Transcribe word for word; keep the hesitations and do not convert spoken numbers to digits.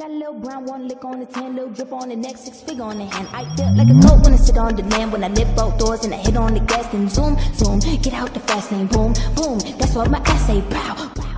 Got a little brown one lick on the tan, little drip on the next six figure on the hand. I feel like a coat when I sit on the land, when I nip out doors and I hit on the gas, then zoom, zoom, get out the fast lane, boom, boom. That's what my ass say, pow, pow.